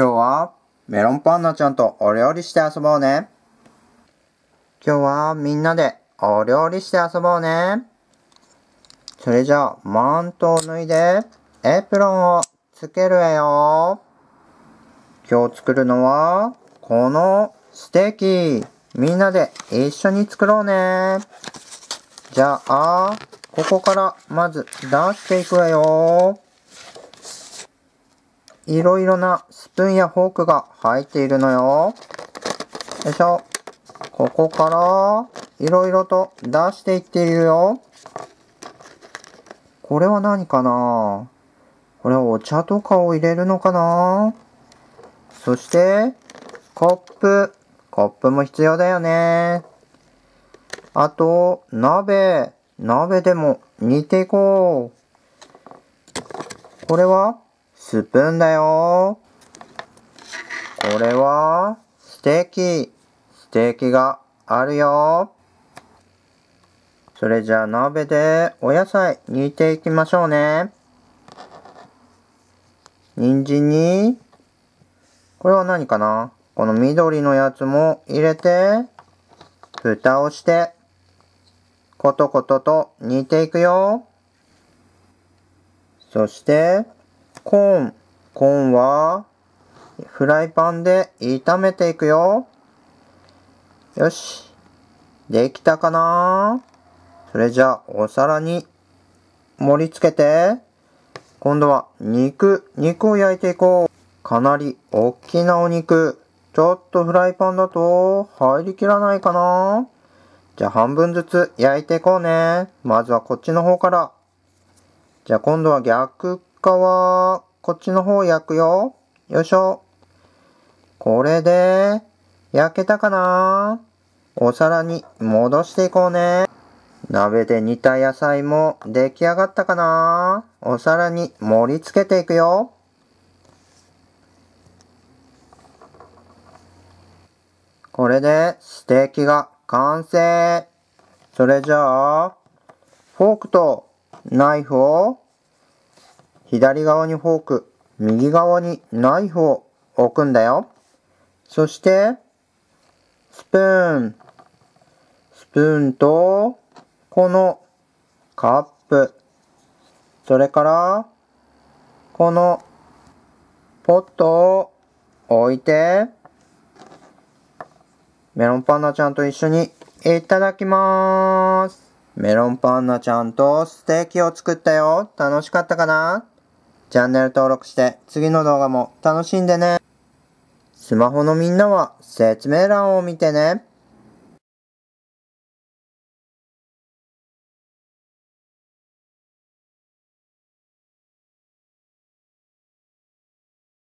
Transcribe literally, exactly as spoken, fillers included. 今日はメロンパンナちゃんとお料理して遊ぼうね。今日はみんなでお料理して遊ぼうね。それじゃあマントを脱いでエプロンをつけるわよ。今日作るのはこのステーキ。みんなで一緒に作ろうね。じゃあここからまず出していくわよ。いろいろなスプーンやフォークが入っているのよ。よいしょ。ここからいろいろと出していっているよ。これは何かな？これはお茶とかを入れるのかな？そしてコップ。コップも必要だよね。あと鍋。鍋でも煮ていこう。これはスプーンだよ。これはステーキ。ステーキがあるよ。それじゃあ鍋でお野菜煮ていきましょうね。人参に、これは何かな？この緑のやつも入れて、蓋をして、コトコトと煮ていくよ。そして、コーン。コーンは、フライパンで炒めていくよ。よし。できたかな？それじゃあ、お皿に盛り付けて、今度は肉、肉を焼いていこう。かなり大きなお肉。ちょっとフライパンだと入りきらないかな？じゃあ半分ずつ焼いていこうね。まずはこっちの方から。じゃあ今度は逆側、こっちの方を焼くよ。よいしょ。これで、焼けたかな？お皿に戻していこうね。鍋で煮た野菜も出来上がったかな？お皿に盛り付けていくよ。これでステーキが完成。それじゃあ、フォークとナイフを、左側にフォーク、右側にナイフを置くんだよ。そして、スプーン。スプーンと、このカップ。それから、このポットを置いて、メロンパンナちゃんと一緒にいただきまーす。メロンパンナちゃんとステーキを作ったよ。楽しかったかな？チャンネル登録して次の動画も楽しんでね。スマホのみんなは説明欄を見てね。